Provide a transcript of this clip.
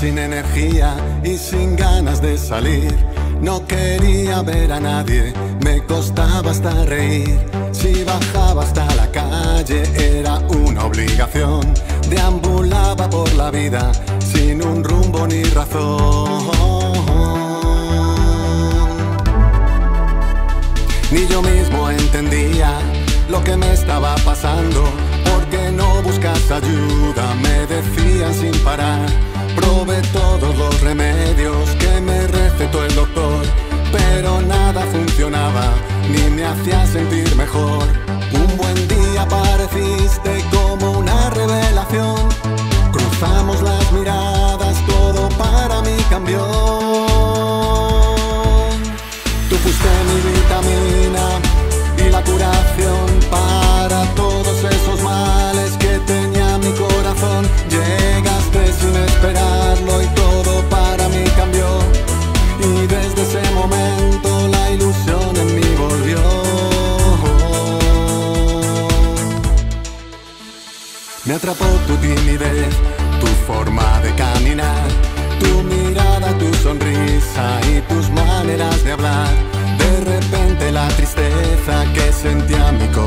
sin energía y sin ganas de salir. No quería ver a nadie, me costaba hasta reír. Si bajaba hasta la calle era una obligación. Deambulaba por la vida sin un rumbo ni razón. Ni yo mismo entendía lo que me estaba pasando. Porque no buscas ayuda, me decían sin parar. Probé todos los remedios que me recetó el doctor, pero nada funcionaba, ni me hacía sentir mejor. Un buen día apareciste como una revelación. Cruzamos las miradas, todo para mí cambió. Tú fuiste mi vitamina y la curación para todos esos males que tenía mi corazón. Llegaste sin esperarlo y todo para mí cambió. Y desde ese momento la ilusión en mí volvió. Me atrapó tu timidez, tu forma de caminar, tu mirada, tu sonrisa y tus maneras de hablar. De repente la tristeza que sentía mi corazón